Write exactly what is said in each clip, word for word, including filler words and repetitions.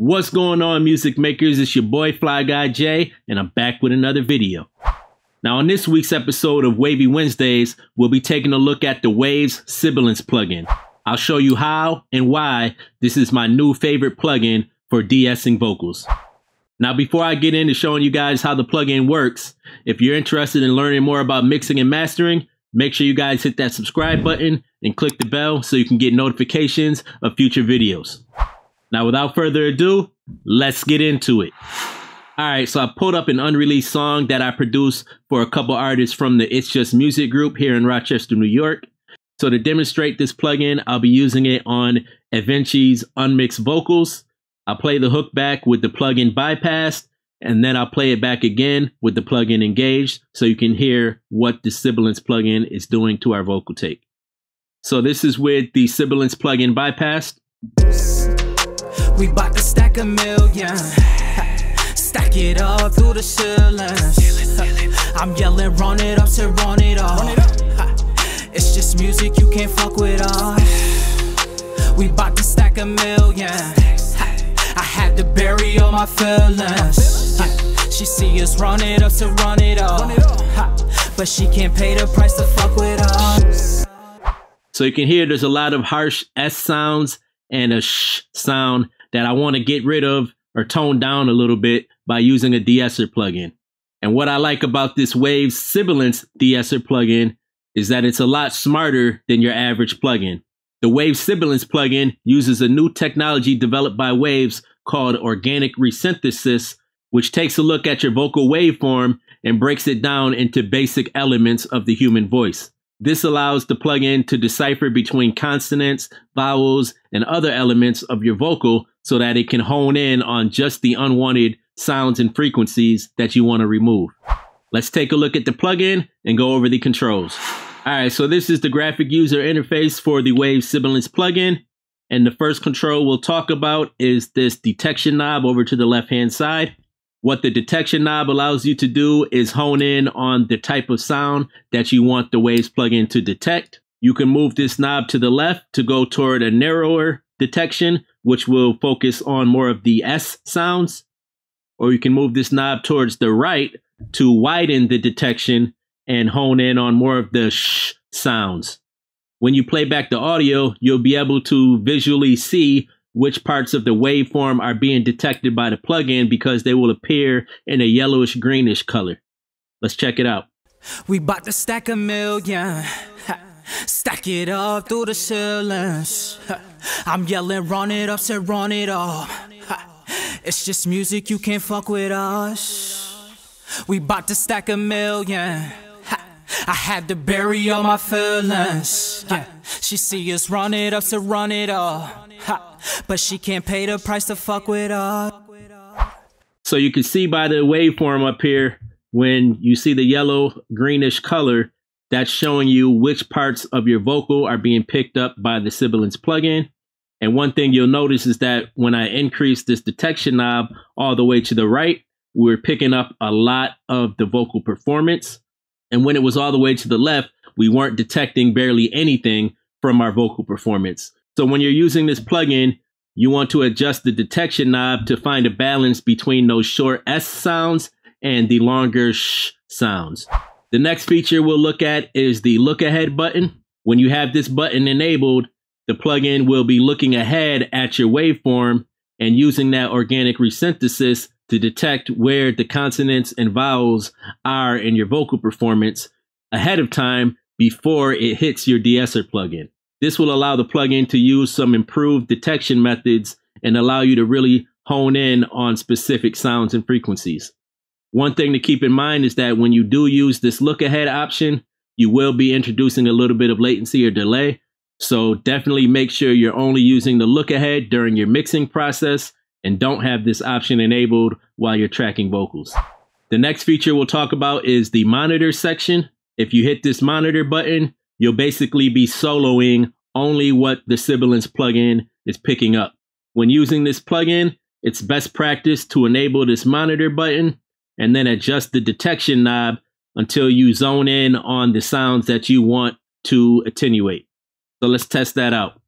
What's going on, music makers? It's your boy Fly Guy Jay, and I'm back with another video. Now, on this week's episode of Wavy Wednesdays, we'll be taking a look at the Waves Sibilance plugin. I'll show you how and why this is my new favorite plugin for de-essing vocals. Now, before I get into showing you guys how the plugin works, if you're interested in learning more about mixing and mastering, make sure you guys hit that subscribe button and click the bell so you can get notifications of future videos. Now, without further ado, let's get into it. All right, so I pulled up an unreleased song that I produced for a couple artists from the It's Just Music group here in Rochester, New York. So to demonstrate this plugin, I'll be using it on Avinci's unmixed vocals. I'll play the hook back with the plugin bypassed, and then I'll play it back again with the plugin engaged so you can hear what the Sibilance plugin is doing to our vocal take. So this is with the Sibilance plugin bypassed. We bout to stack a million, stack it up through the ceiling. I'm yelling, run it up to run it off. It's just music, you can't fuck with us. We bout to stack a million. I had to bury all my feelings. She see us run it up to run it off, but she can't pay the price to fuck with us. So you can hear there's a lot of harsh S sounds and a sh sound that I want to get rid of or tone down a little bit by using a de-esser plugin. And what I like about this Waves Sibilance de-esser plugin is that it's a lot smarter than your average plugin. The Waves Sibilance plugin uses a new technology developed by Waves called Organic Resynthesis, which takes a look at your vocal waveform and breaks it down into basic elements of the human voice. This allows the plugin to decipher between consonants, vowels, and other elements of your vocal so that it can hone in on just the unwanted sounds and frequencies that you want to remove. Let's take a look at the plugin and go over the controls. All right, so this is the graphic user interface for the Waves Sibilance plugin. And the first control we'll talk about is this detection knob over to the left-hand side. What the detection knob allows you to do is hone in on the type of sound that you want the Waves plugin to detect. You can move this knob to the left to go toward a narrower detection, which will focus on more of the S sounds. Or you can move this knob towards the right to widen the detection and hone in on more of the sh sounds. When you play back the audio, you'll be able to visually see which parts of the waveform are being detected by the plugin because they will appear in a yellowish greenish color. Let's check it out. We bout to stack a million, ha, stack it up through the ceilings. I'm yelling, run it up, say run it up. It's just music, you can't fuck with us. We bout to stack a million. I had to bury all my feelings. Yeah. She see us run it up to run it up, but she can't pay the price to fuck with us. So you can see by the waveform up here, when you see the yellow greenish color, that's showing you which parts of your vocal are being picked up by the Sibilance plugin. And one thing you'll notice is that when I increase this detection knob all the way to the right, we're picking up a lot of the vocal performance. And when it was all the way to the left, we weren't detecting barely anything from our vocal performance. So when you're using this plugin, you want to adjust the detection knob to find a balance between those short S sounds and the longer sh sounds. The next feature we'll look at is the look ahead button. When you have this button enabled, the plugin will be looking ahead at your waveform and using that organic resynthesis to detect where the consonants and vowels are in your vocal performance ahead of time before it hits your de-esser plugin. This will allow the plugin to use some improved detection methods and allow you to really hone in on specific sounds and frequencies. One thing to keep in mind is that when you do use this look ahead option, you will be introducing a little bit of latency or delay. So definitely make sure you're only using the look ahead during your mixing process and don't have this option enabled while you're tracking vocals. The next feature we'll talk about is the monitor section. If you hit this monitor button, you'll basically be soloing only what the Sibilance plugin is picking up. When using this plugin, it's best practice to enable this monitor button and then adjust the detection knob until you zone in on the sounds that you want to attenuate. So let's test that out.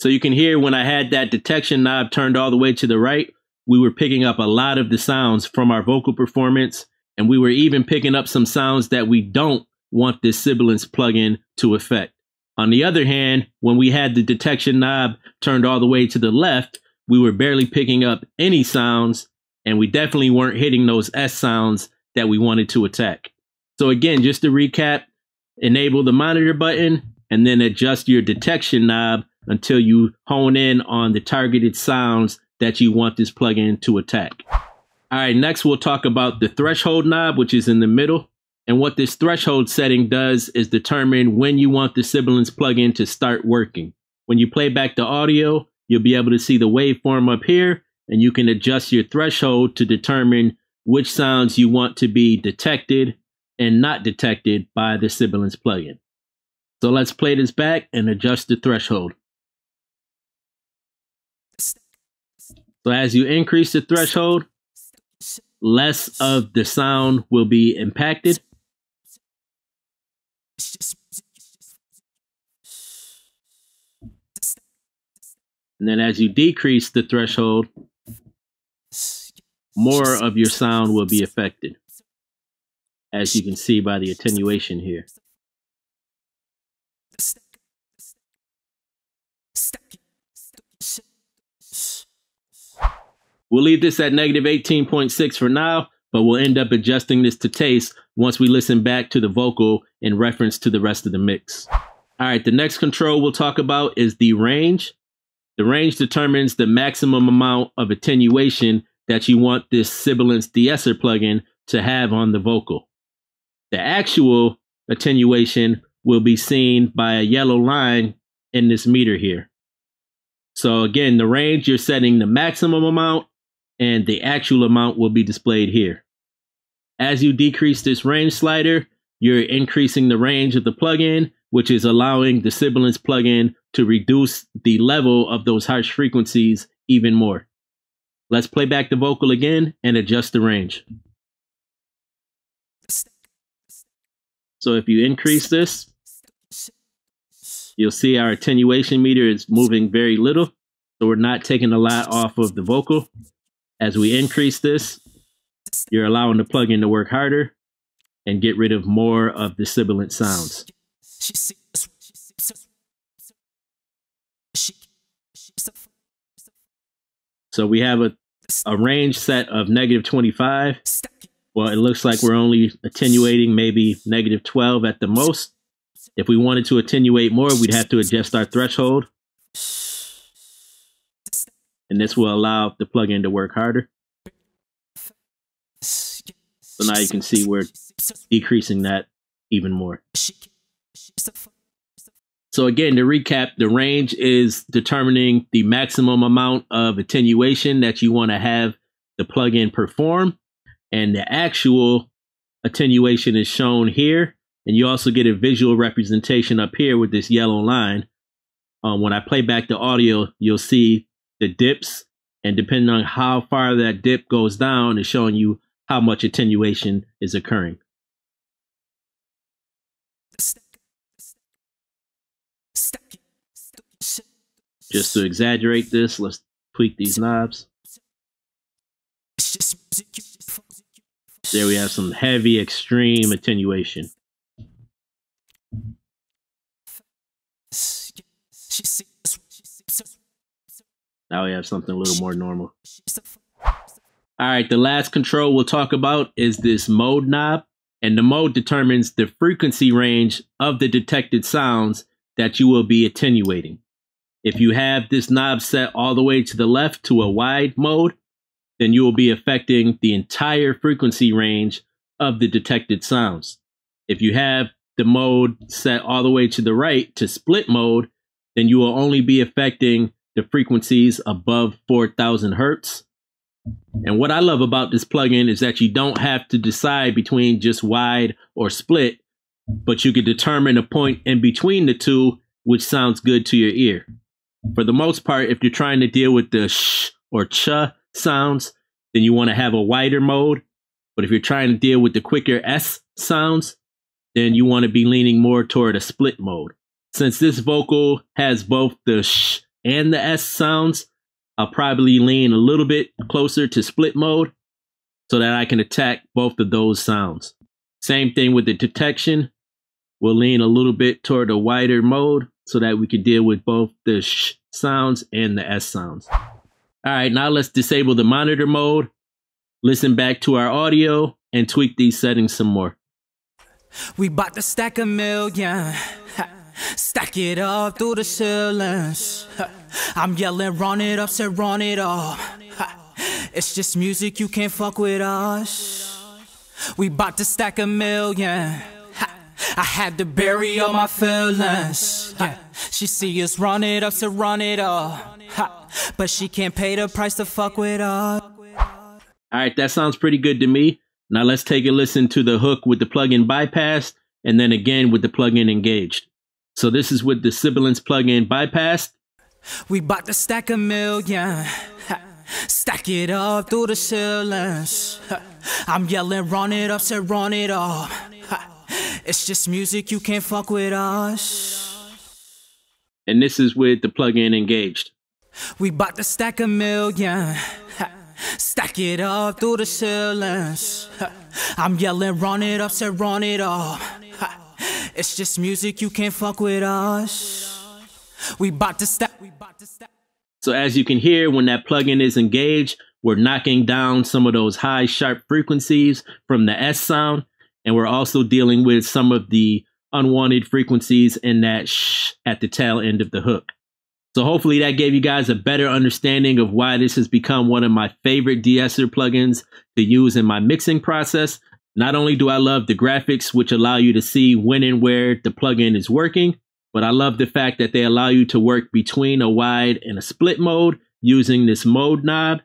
So you can hear when I had that detection knob turned all the way to the right, we were picking up a lot of the sounds from our vocal performance, and we were even picking up some sounds that we don't want this sibilance plugin to affect. On the other hand, when we had the detection knob turned all the way to the left, we were barely picking up any sounds, and we definitely weren't hitting those S sounds that we wanted to attack. So again, just to recap, enable the monitor button and then adjust your detection knob until you hone in on the targeted sounds that you want this plugin to attack. All right, next we'll talk about the threshold knob, which is in the middle. And what this threshold setting does is determine when you want the Sibilance plugin to start working. When you play back the audio, you'll be able to see the waveform up here, and you can adjust your threshold to determine which sounds you want to be detected and not detected by the Sibilance plugin. So let's play this back and adjust the threshold. So as you increase the threshold, less of the sound will be impacted. And then as you decrease the threshold, more of your sound will be affected, as you can see by the attenuation here. We'll leave this at negative eighteen point six for now, but we'll end up adjusting this to taste once we listen back to the vocal in reference to the rest of the mix. All right, the next control we'll talk about is the range. The range determines the maximum amount of attenuation that you want this Sibilance de-esser plugin to have on the vocal. The actual attenuation will be seen by a yellow line in this meter here. So again, the range, you're setting the maximum amount, and the actual amount will be displayed here. As you decrease this range slider, you're increasing the range of the plugin, which is allowing the Sibilance plugin to reduce the level of those harsh frequencies even more. Let's play back the vocal again and adjust the range. So if you increase this, you'll see our attenuation meter is moving very little, so we're not taking a lot off of the vocal. As we increase this, you're allowing the plugin to work harder and get rid of more of the sibilant sounds. So we have a, a range set of negative twenty-five. Well, it looks like we're only attenuating maybe negative twelve at the most. If we wanted to attenuate more, we'd have to adjust our threshold. And this will allow the plugin to work harder. So now you can see we're decreasing that even more. So again, to recap, the range is determining the maximum amount of attenuation that you want to have the plugin perform. And the actual attenuation is shown here. And you also get a visual representation up here with this yellow line. Um, when I play back the audio, you'll see the dips. And depending on how far that dip goes down, it's showing you how much attenuation is occurring. Just to exaggerate this, let's tweak these knobs. There we have some heavy, extreme attenuation. Now we have something a little more normal. All right, the last control we'll talk about is this mode knob. And the mode determines the frequency range of the detected sounds that you will be attenuating. If you have this knob set all the way to the left to a wide mode, then you will be affecting the entire frequency range of the detected sounds. If you have the mode set all the way to the right to split mode, then you will only be affecting the frequencies above four thousand hertz. And what I love about this plugin is that you don't have to decide between just wide or split, but you can determine a point in between the two, which sounds good to your ear. For the most part, if you're trying to deal with the sh or ch sounds, then you want to have a wider mode. But if you're trying to deal with the quicker S sounds, then you want to be leaning more toward a split mode. Since this vocal has both the sh and the S sounds, I'll probably lean a little bit closer to split mode so that I can attack both of those sounds. Same thing with the detection. We'll lean a little bit toward a wider mode so that we can deal with both the sh sounds and the S sounds. All right, now let's disable the monitor mode, listen back to our audio, and tweak these settings some more. We bout to stack a million, stack it up through the ceilings. I'm yelling, run it up, said run it up. It's just music, you can't fuck with us. We bout to stack a million. I had to bury all my feelings. Yeah. She see us run it up, so run it up. Ha. But she can't pay the price to fuck with us. All right, that sounds pretty good to me. Now let's take a listen to the hook with the plugin bypassed, and then again with the plugin engaged. So this is with the Sibilance plugin bypassed. We bout to stack a million. Ha. Stack it up through the ceilings. Ha. I'm yelling, run it up, so run it up. Ha. It's just music, you can't fuck with us. And this is with the plugin engaged. We bout to stack a million. Ha. Stack it up through the ceilings. Ha. I'm yelling, run it up, said run it up. Ha. It's just music, you can't fuck with us. We bout to stack. So as you can hear, when that plugin is engaged, we're knocking down some of those high, sharp frequencies from the S sound. And we're also dealing with some of the unwanted frequencies in that shh at the tail end of the hook. So hopefully that gave you guys a better understanding of why this has become one of my favorite de-esser plugins to use in my mixing process. Not only do I love the graphics, which allow you to see when and where the plugin is working, but I love the fact that they allow you to work between a wide and a split mode using this mode knob.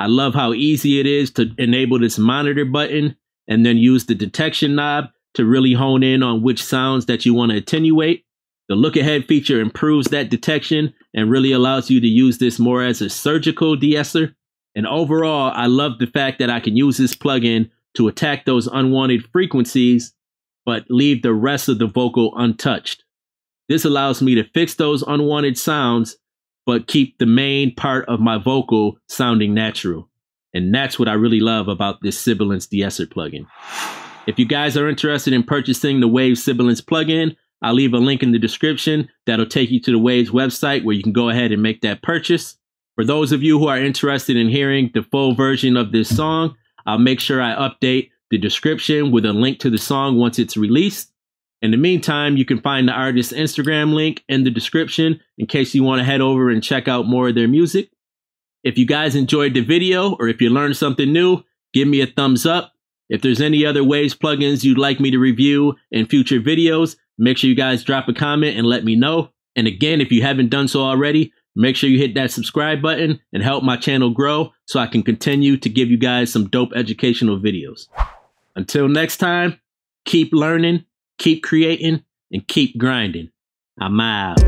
I love how easy it is to enable this monitor button and then use the detection knob to really hone in on which sounds that you want to attenuate. The look ahead feature improves that detection and really allows you to use this more as a surgical de-esser. And overall, I love the fact that I can use this plugin to attack those unwanted frequencies, but leave the rest of the vocal untouched. This allows me to fix those unwanted sounds, but keep the main part of my vocal sounding natural. And that's what I really love about this Sibilance de-esser plugin. If you guys are interested in purchasing the Waves Sibilance plugin, I'll leave a link in the description that'll take you to the Waves website where you can go ahead and make that purchase. For those of you who are interested in hearing the full version of this song, I'll make sure I update the description with a link to the song once it's released. In the meantime, you can find the artist's Instagram link in the description in case you want to head over and check out more of their music. If you guys enjoyed the video or if you learned something new, give me a thumbs up. If there's any other Waves plugins you'd like me to review in future videos, make sure you guys drop a comment and let me know. And again, if you haven't done so already, make sure you hit that subscribe button and help my channel grow so I can continue to give you guys some dope educational videos. Until next time, keep learning, keep creating, and keep grinding. I'm out.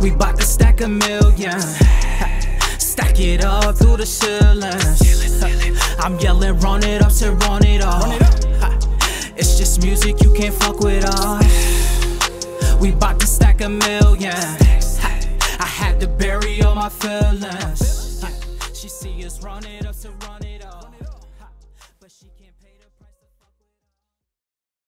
We bout to stack a million. Stack it up through the ceilings. I'm yelling, run it up, said run it up. It's just music, you can't fuck with us. We bout to stack a million. I had to bury all my feelings. She see us run it up, so run it up.